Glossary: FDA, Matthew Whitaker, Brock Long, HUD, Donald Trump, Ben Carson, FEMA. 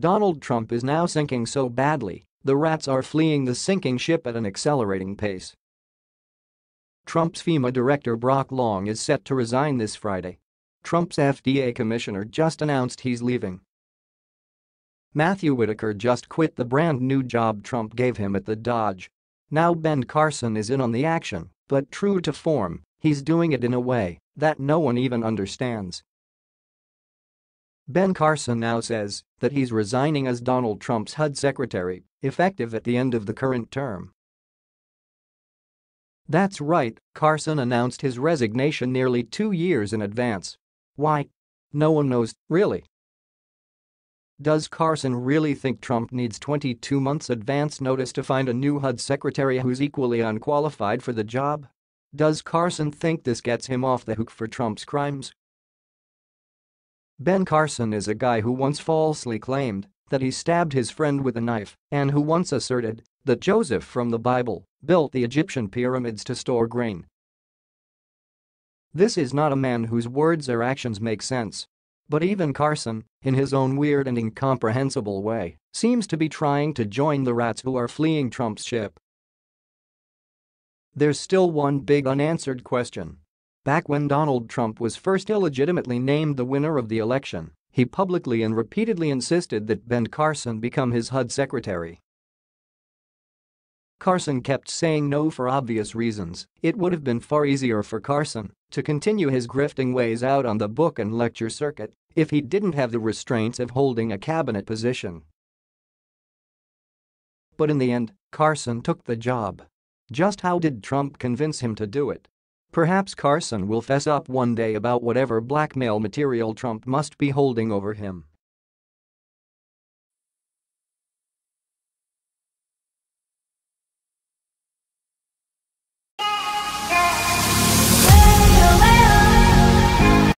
Donald Trump is now sinking so badly, the rats are fleeing the sinking ship at an accelerating pace. Trump's FEMA director Brock Long is set to resign this Friday. Trump's FDA commissioner just announced he's leaving. Matthew Whitaker just quit the brand new job Trump gave him at the Dodge. Now Ben Carson is in on the action, but true to form, he's doing it in a way that no one even understands. Ben Carson now says that he's resigning as Donald Trump's HUD secretary, effective at the end of the current term. That's right, Carson announced his resignation nearly 2 years in advance. Why? No one knows, really. Does Carson really think Trump needs 22 months advance notice to find a new HUD secretary who's equally unqualified for the job? Does Carson think this gets him off the hook for Trump's crimes? Ben Carson is a guy who once falsely claimed that he stabbed his friend with a knife and who once asserted that Joseph from the Bible built the Egyptian pyramids to store grain. This is not a man whose words or actions make sense. But even Carson, in his own weird and incomprehensible way, seems to be trying to join the rats who are fleeing Trump's ship. There's still one big unanswered question. Back when Donald Trump was first illegitimately named the winner of the election, he publicly and repeatedly insisted that Ben Carson become his HUD secretary. Carson kept saying no for obvious reasons. It would have been far easier for Carson to continue his grifting ways out on the book and lecture circuit if he didn't have the restraints of holding a cabinet position. But in the end, Carson took the job. Just how did Trump convince him to do it? Perhaps Carson will fess up one day about whatever blackmail material Trump must be holding over him.